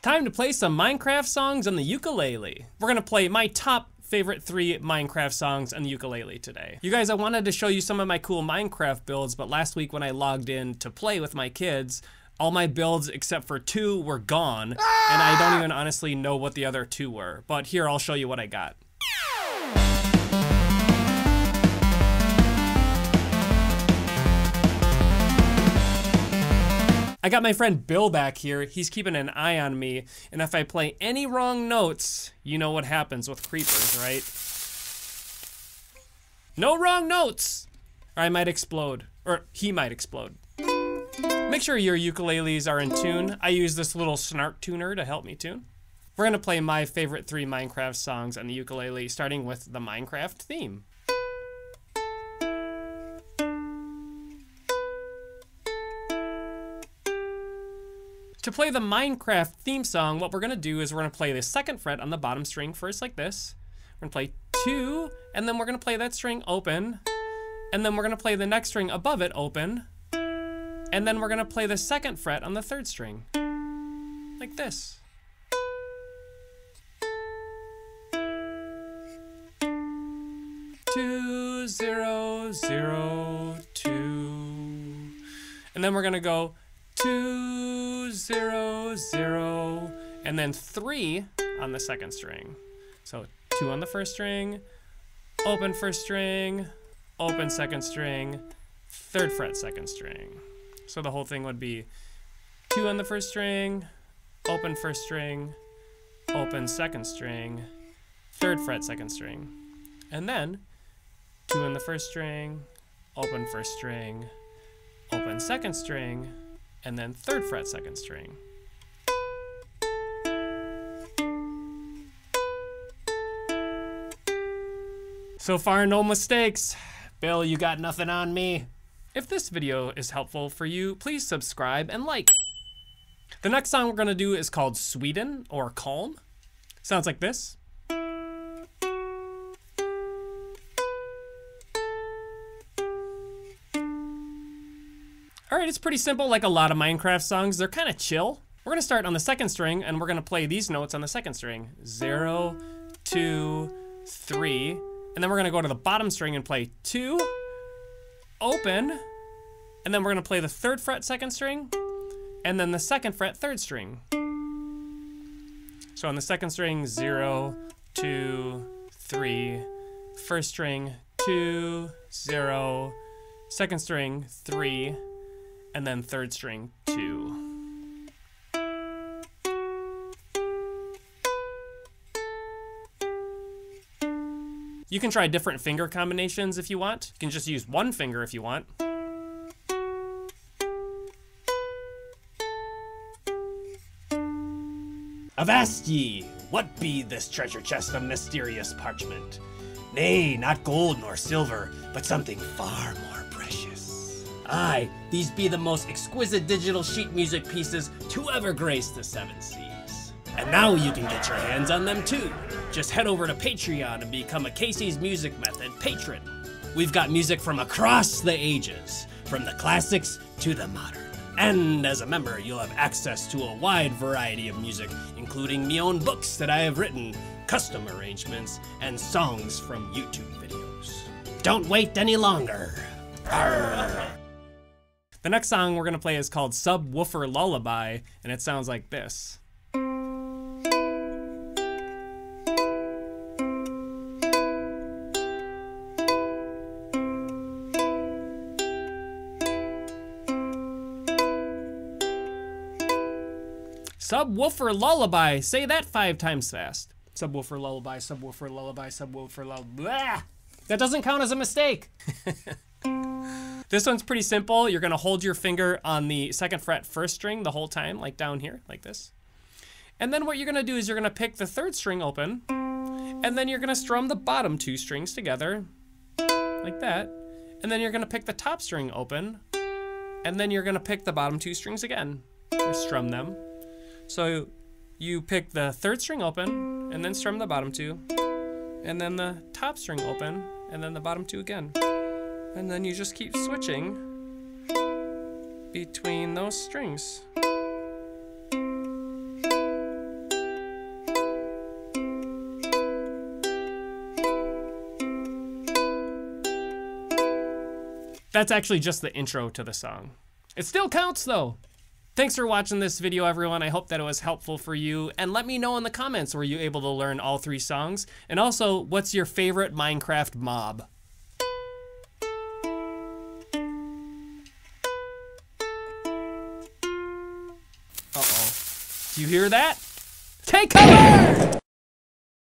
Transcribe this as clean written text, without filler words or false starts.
It's time to play some Minecraft songs on the ukulele. We're gonna play my top favorite 3 Minecraft songs on the ukulele today. You guys, I wanted to show you some of my cool Minecraft builds, but last week when I logged in to play with my kids, all my builds except for 2 were gone, and I don't even honestly know what the other 2 were. But here, I'll show you what I got. I got my friend Bill back here. He's keeping an eye on me, and if I play any wrong notes, you know what happens with creepers, right? No wrong notes! Or I might explode, or he might explode. Make sure your ukuleles are in tune. I use this little snark tuner to help me tune. We're gonna play my favorite 3 Minecraft songs on the ukulele, starting with the Minecraft theme. To play the Minecraft theme song, what we're gonna do is we're gonna play the 2nd fret on the bottom string first, like this. We're gonna play 2, and then we're gonna play that string open, and then we're gonna play the next string above it open, and then we're gonna play the 2nd fret on the 3rd string, like this. Two, zero, zero, 2. And then we're gonna go 2, 0, 0, and then 3 on the 2nd string. So 2 on the 1st string, open 1st string, open 2nd string, 3rd fret 2nd string. So the whole thing would be 2 on the 1st string, open 1st string, open 2nd string, 3rd fret 2nd string. And then 2 on the 1st string, open 1st string, open 2nd string, and then 3rd fret 2nd string. So far, no mistakes. Bill, you got nothing on me. If this video is helpful for you, please subscribe and like. The next song we're gonna do is called Sweden, or Calm. Sounds like this. Alright, it's pretty simple, like a lot of Minecraft songs. They're kind of chill. We're gonna start on the 2nd string, and we're gonna play these notes on the 2nd string. 0, 2, 3. And then we're gonna go to the bottom string and play 2, open, and then we're gonna play the 3rd fret 2nd string, and then the 2nd fret 3rd string. So on the 2nd string, 0, 2, 3. 1st string, 2, 0. 2nd string, 3. And then 3rd string, 2. You can try different finger combinations if you want. You can just use one finger if you want. Avast ye, what be this treasure chest of mysterious parchment? Nay, not gold nor silver, but something far more precious. Aye, these be the most exquisite digital sheet music pieces to ever grace the 7 seas. And now you can get your hands on them too. Just head over to Patreon and become a Casey's Music Method patron. We've got music from across the ages, from the classics to the modern. And as a member, you'll have access to a wide variety of music, including my own books that I have written, custom arrangements, and songs from YouTube videos. Don't wait any longer. Arr. The next song we're gonna play is called Subwoofer Lullaby, and it sounds like this. Subwoofer Lullaby, say that 5 times fast. Subwoofer Lullaby, Subwoofer Lullaby, Subwoofer Lullaby. That doesn't count as a mistake. This one's pretty simple. You're gonna hold your finger on the 2nd fret 1st string the whole time, like down here, like this. And then what you're gonna do is you're gonna pick the 3rd string open, and then you're gonna strum the bottom 2 strings together, like that. And then you're gonna pick the top string open, and then you're gonna pick the bottom 2 strings again, or strum them. So you pick the 3rd string open, and then strum the bottom 2, and then the top string open, and then the bottom 2 again. And then you just keep switching between those strings. That's actually just the intro to the song. It still counts though. Thanks for watching this video, everyone. I hope that it was helpful for you. And let me know in the comments, were you able to learn all three songs? And also, what's your favorite Minecraft mob? Uh-oh. Do you hear that? Take cover!